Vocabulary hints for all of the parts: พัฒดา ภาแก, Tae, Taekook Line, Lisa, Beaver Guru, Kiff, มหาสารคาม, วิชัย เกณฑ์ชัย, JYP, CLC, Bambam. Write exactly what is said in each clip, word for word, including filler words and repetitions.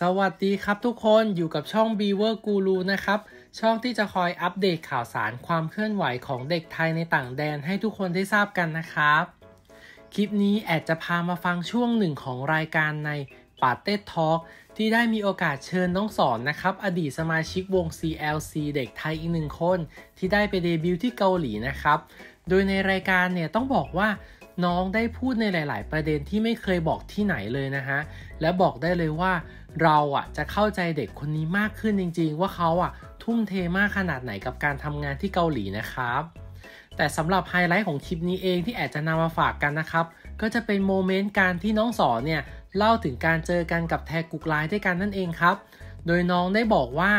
สวัสดีครับทุกคนอยู่กับช่อง Beaver Guru นะครับช่องที่จะคอยอัปเดตข่าวสารความเคลื่อนไหวของเด็กไทยในต่างแดนให้ทุกคนได้ทราบกันนะครับคลิปนี้แอดจะพามาฟังช่วงหนึ่งของรายการในปาเต้ทอล์กที่ได้มีโอกาสเชิญน้องสอนนะครับอดีตสมาชิกวง ซี แอล ซี เด็กไทยอีกหนึ่งคนที่ได้ไปเดบิวต์ที่เกาหลีนะครับโดยในรายการเนี่ยต้องบอกว่าน้องได้พูดในหลายๆประเด็นที่ไม่เคยบอกที่ไหนเลยนะฮะและบอกได้เลยว่าเราอ่ะจะเข้าใจเด็กคนนี้มากขึ้นจริงๆว่าเขาอ่ะทุ่มเทมากขนาดไหนกับการทำงานที่เกาหลีนะครับแต่สำหรับไฮไลท์ของคลิปนี้เองที่แอดจะนำมาฝากกันนะครับก็จะเป็นโมเมนต์การที่น้องสอนเนี่ยเล่าถึงการเจอกันกับแทกุกไลน์ด้วยกันนั่นเองครับโดยน้องได้บอกว่า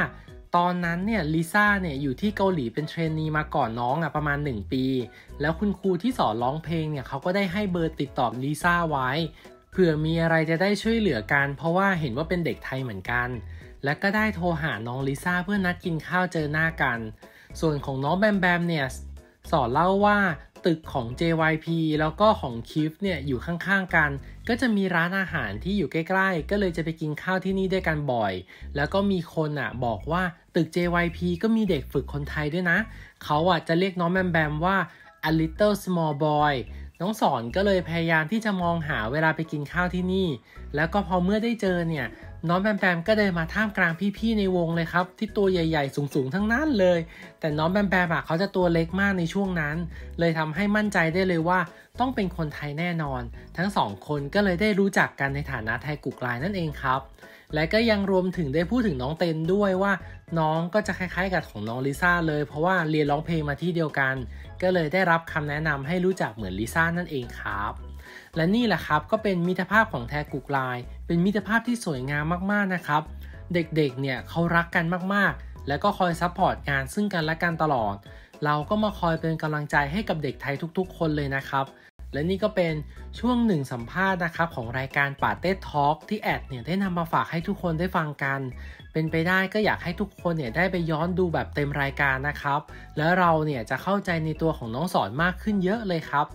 ตอนนั้นเนี่ยลิซ่าเนี่ยอยู่ที่เกาหลีเป็นเทรนนีมาก่อนน้องอ่ะประมาณหนึ่งปีแล้วคุณครูที่สอนร้องเพลงเนี่ยเขาก็ได้ให้เบอร์ติดต่อลิซ่าไว้เผื่อมีอะไรจะได้ช่วยเหลือกันเพราะว่าเห็นว่าเป็นเด็กไทยเหมือนกันและก็ได้โทรหาน้องลิซ่าเพื่อนัดกินข้าวเจอหน้ากันส่วนของน้องแบมแบมเนี่ยสอนเล่าว่าตึกของ เจ วาย พี แล้วก็ของคิฟเนี่ยอยู่ข้างๆกันก็จะมีร้านอาหารที่อยู่ใกล้ๆก็เลยจะไปกินข้าวที่นี่ด้วยกันบ่อยแล้วก็มีคนอ่ะบอกว่าตึก เจ วาย พี ก็มีเด็กฝึกคนไทยด้วยนะเขาอ่ะจะเรียกน้องแบมแบมว่า a little small boy น้องสอนก็เลยพยายามที่จะมองหาเวลาไปกินข้าวที่นี่แล้วก็พอเมื่อได้เจอเนี่ยน้องแบมแบมก็เดินมาท่ามกลางพี่ๆในวงเลยครับที่ตัวใหญ่ๆสูงๆทั้งนั้นเลยแต่น้องแบมแบมอ่ะเขาจะตัวเล็กมากในช่วงนั้นเลยทำให้มั่นใจได้เลยว่าต้องเป็นคนไทยแน่นอนทั้งสองคนก็เลยได้รู้จักกันในฐานะไทยกุกไลน์นั่นเองครับและก็ยังรวมถึงได้พูดถึงน้องเต้นด้วยว่าน้องก็จะคล้ายๆกับของน้องลิซ่าเลยเพราะว่าเรียนร้องเพลงมาที่เดียวกันก็เลยได้รับคำแนะนำให้รู้จักเหมือนลิซ่านั่นเองครับและนี่แหละครับก็เป็นมิตรภาพของแทกุกไลน์เป็นมิตรภาพที่สวยงามมากๆนะครับเด็กๆเนี่ยเขารักกันมากๆแล้วก็คอยซัพพอร์ตงานซึ่งกันและกันตลอดเราก็มาคอยเป็นกำลังใจให้กับเด็กไทยทุกๆคนเลยนะครับและนี่ก็เป็นช่วงหนึ่งสัมภาษณ์นะครับของรายการปาเต้ทอล์กที่แอดเนี่ยได้นำมาฝากให้ทุกคนได้ฟังกันเป็นไปได้ก็อยากให้ทุกคนเนี่ยได้ไปย้อนดูแบบเต็มรายการนะครับแล้วเราเนี่ยจะเข้าใจในตัวของน้องสอนมากขึ้นเยอะเลยครับ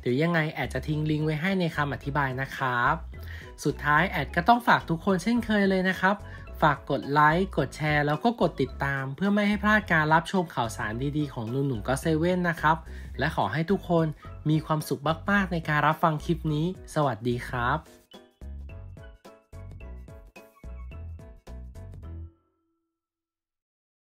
เดี๋ยวยังไงแอดจะทิ้งลิงก์ไว้ให้ในคำอธิบายนะครับสุดท้ายแอดก็ต้องฝากทุกคนเช่นเคยเลยนะครับฝากกดไลค์กดแชร์แล้วก็กดติดตามเพื่อไม่ให้พลาดการรับชมข่าวสารดีๆของหนุ่มๆก็เซเว่นนะครับและขอให้ทุกคนมีความสุขมากๆในการรับฟังคลิปนี้สวัสดีครับ